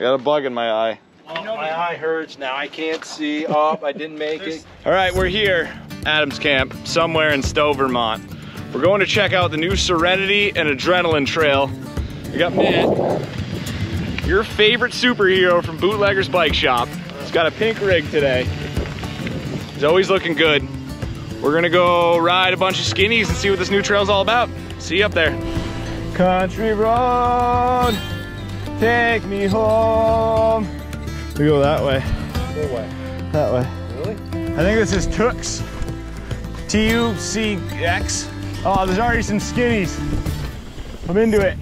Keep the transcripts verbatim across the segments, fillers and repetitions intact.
got a bug in my eye. Oh, my eye hurts now. I can't see. Oh, I didn't make it. All right, we're here. Adams Camp, somewhere in Stowe, Vermont. We're going to check out the new Serenity and Adrenaline Trail. We got Matt, your favorite superhero from Bootlegger's Bike Shop. He's got a pink rig today. He's always looking good. We're gonna go ride a bunch of skinnies and see what this new trail's all about. See you up there. Country road, take me home. We go that way. That way. That way. Really? I think this is T U C X. T U C X. Oh, there's already some skinnies. I'm into it.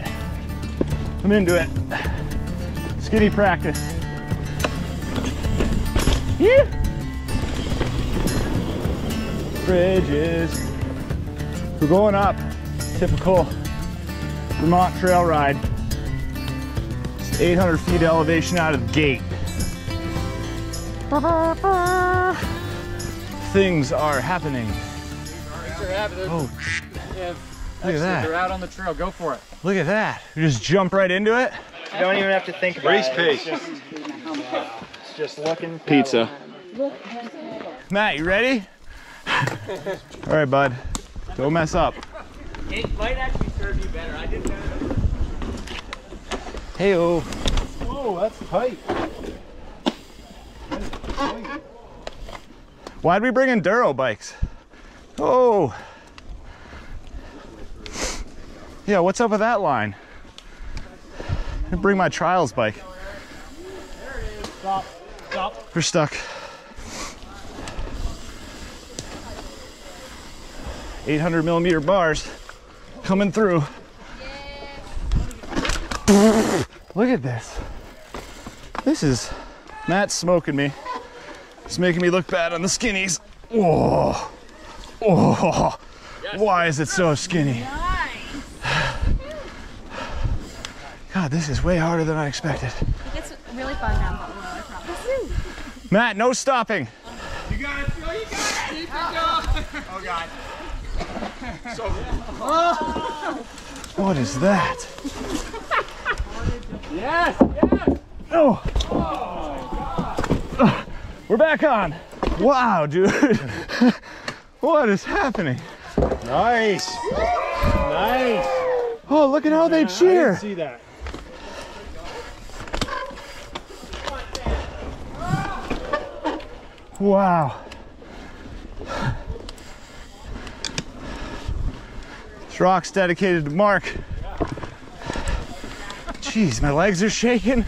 I'm into it. Skinny practice. Yeah. Bridges. We're going up. Typical Vermont trail ride. It's eight hundred feet elevation out of the gate. Things are happening. Things are happening. Oh, yeah. Look at that. They're out on the trail. Go for it. Look at that. You just jump right into it. You don't even have to think about it. Race pace. It's just looking. Pizza. Matt, you ready? All right, bud. Don't mess up. It might actually serve you better. I didn't know. Hey-oh. Oh, that's tight. Why'd we bring enduro bikes? Oh. Yeah, what's up with that line? I bring my trials bike. There it is. Stop. Stop. We're stuck. eight hundred millimeter bars coming through. Yeah. Look at this. This is, Matt's smoking me. It's making me look bad on the skinnies. Whoa. Whoa. Why is it so skinny? God, this is way harder than I expected. It gets really fun down below, I promise. Matt, no stopping. You got it, Phil. You got it. Keep it going. Oh, God. So oh. What is that? Yes, yes. Oh. Oh, my God. We're back on. Wow, dude. What is happening? Nice. Nice. Oh, look at how they cheer. I didn't see that. Wow. This rock's dedicated to Mark. Jeez, my legs are shaking.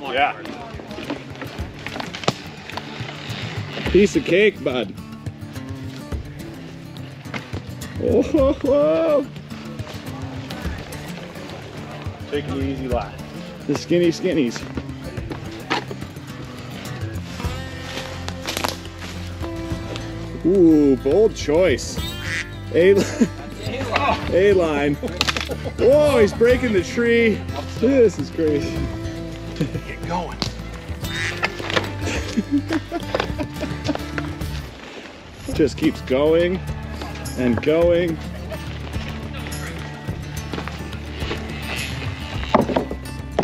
Yeah. Piece of cake, bud. Oh, ho, ho. Take it easy, lad. The skinny skinnies. Ooh, bold choice. A line. A line. Whoa, he's breaking the tree. This is crazy. Get going. Just keeps going and going.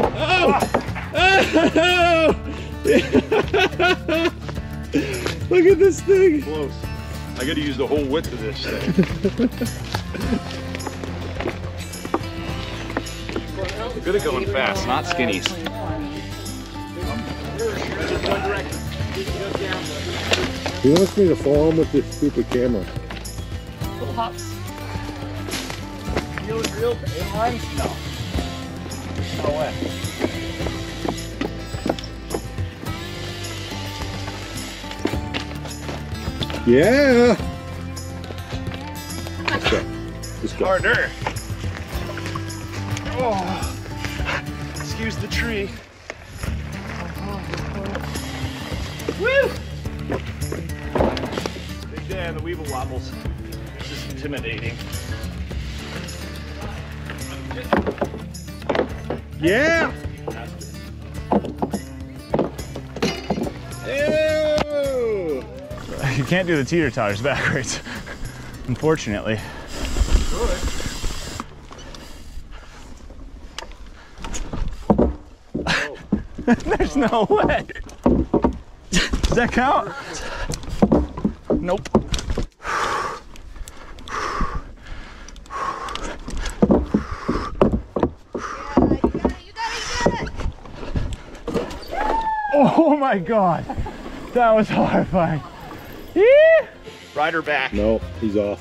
Oh! Oh! Look at this thing. Close. I gotta use the whole width of this thing. You're good at going fast, not skinnies. He wants me to fall in with this stupid camera. Little hops. Real, real A-line stuff. No way. Yeah. Let's go. Let's go. Harder. Oh. Excuse the tree. Woo! Big day on the weevil wobbles. It's just intimidating. Yeah! Ew! You can't do the teeter-totters backwards, unfortunately. Good. There's no way. Does that count? Nope. Oh my God, that was horrifying. Yeah. Rider back. No, he's off.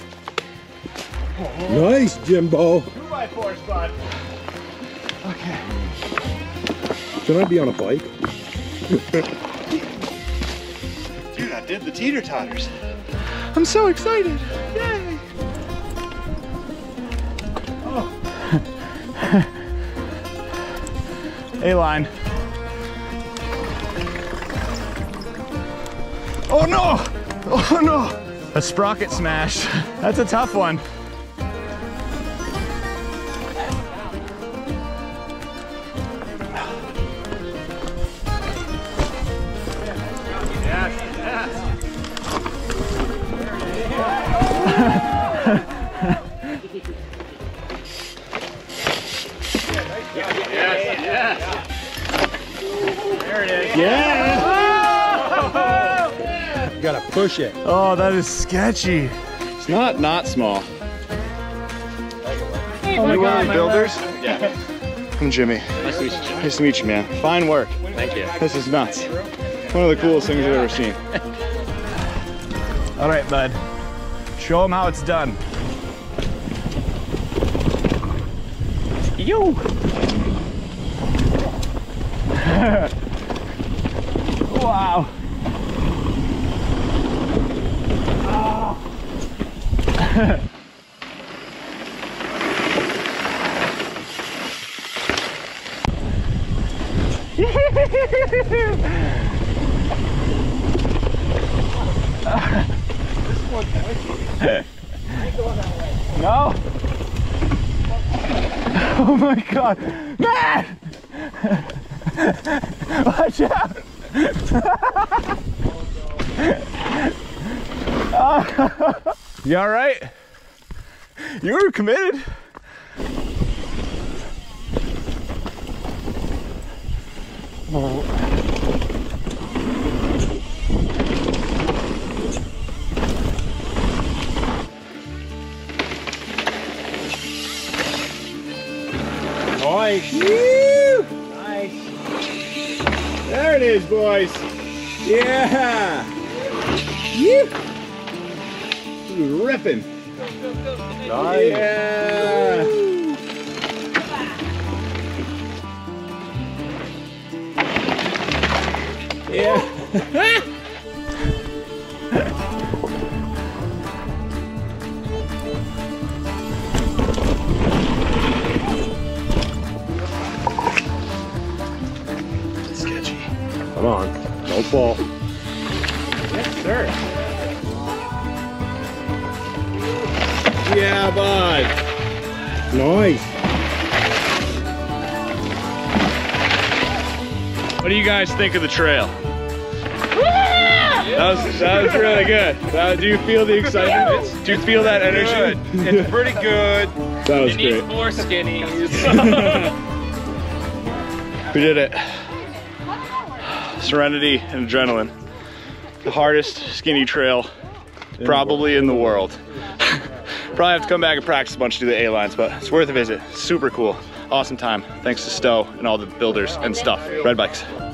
Oh. Nice, Jimbo. Two by four spot. Okay. Can I be on a bike? Dude, I did the teeter totters. I'm so excited. Yay. Oh. A-line. Oh no! Oh no! A sprocket smash. That's a tough one. Push it. Oh, that is sketchy. It's not not small. Hey, oh my God, builders? Yeah. I'm Jimmy. Nice to meet you, Jimmy. Nice to meet you, man. Fine work. Thank you. This is nuts. One of the coolest things I've ever seen. All right, bud. Show them how it's done. Yo. Wow. No! Oh my God! Man! Watch out! Oh. You all right? You were committed. Nice. Nice. There it is, boys. Yeah. Yeah. Ripping. Go, go, go. Nice. Yeah. Yeah. Sketchy. Come on. Don't fall. Yes, sir. Yeah, bud. Nice. What do you guys think of the trail? Yeah. That was, that was really good. Uh, do you feel the excitement? It's, do you feel that energy? Good. It's pretty good. That was great. It needs more skinnies. We did it. Serenity and Adrenaline. The hardest skinny trail probably in the world. Probably have to come back and practice a bunch to do the A-lines, but it's worth a visit. Super cool. Awesome time. Thanks to Stowe and all the builders and stuff. Red bikes.